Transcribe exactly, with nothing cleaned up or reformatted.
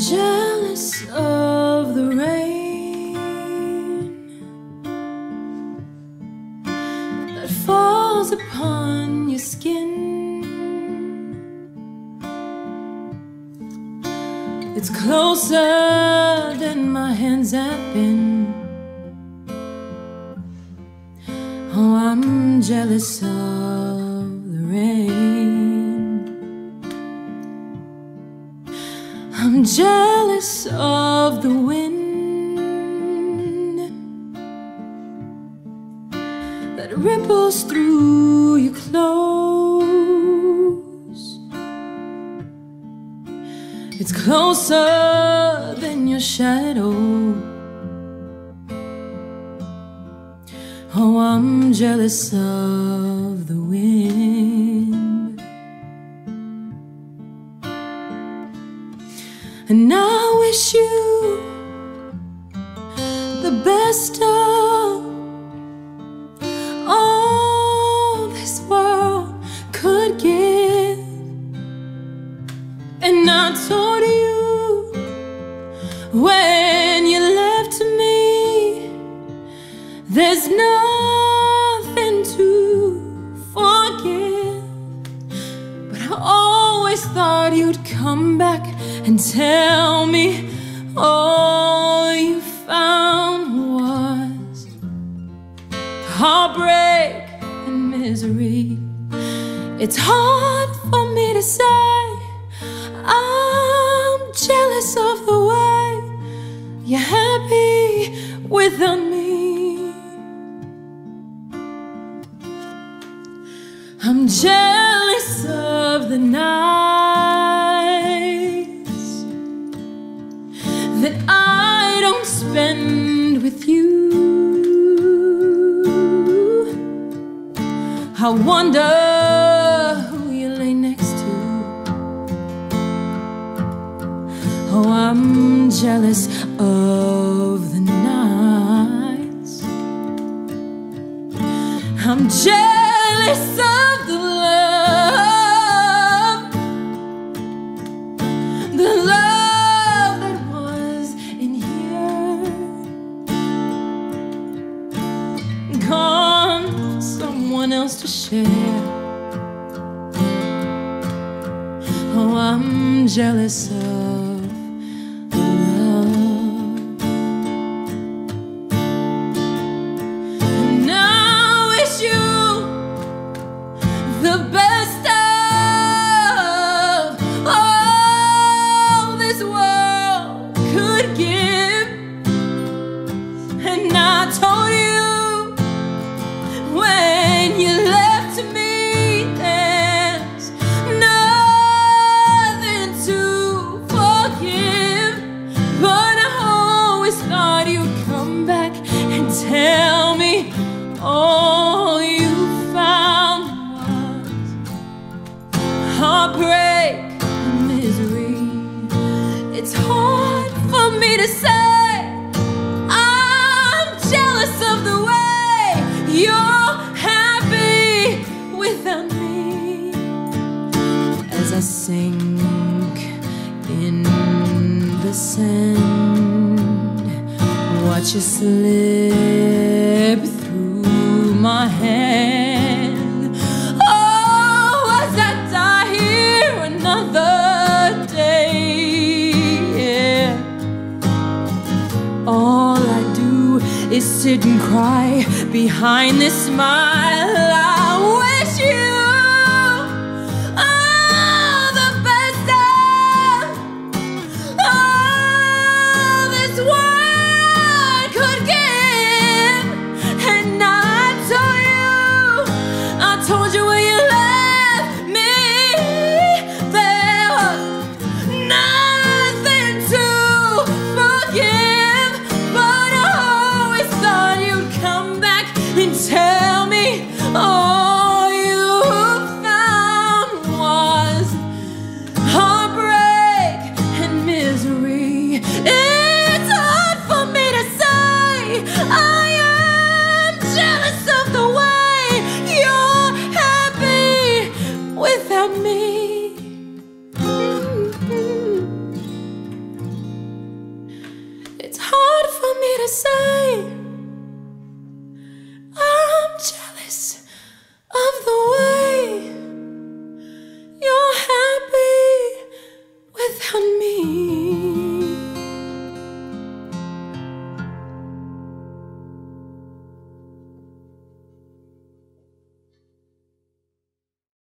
I'm jealous of the rain that falls upon your skin. It's closer than my hands have been. Oh, I'm jealous of the rain. I'm jealous of the wind that ripples through your clothes. It's closer than your shadow. Oh, I'm jealous of the wind. And I wish you the best of all this world could give. And I told you when you left me, there's no thought you'd come back and tell me all you found was heartbreak and misery. It's hard for me to say I'm jealous of the way you're happy without me. I'm jealous of the night that I don't spend with you. I wonder who you lay next to. Oh, I'm jealous of the nights. I'm jealous of the love, the love else to share. Oh, I'm jealous of love. And I wish you the best of all this world could give. And I told you tell me all you found was heartbreak and misery. It's hard for me to say I'm jealous of the way you're happy without me. As I sink in the sand, watch you slip through my hand. Oh, as I die here another day, yeah. All I do is sit and cry behind this smile. I wish you all the best of all this world could give. And I told you, I told you when you left me, there was nothing to forgive. But I always thought you'd come back and tell me all you found was heartbreak and misery. It's hard for me to say I am jealous of the way you're happy without me. Mm-hmm. say I'm jealous of the way you're happy without me.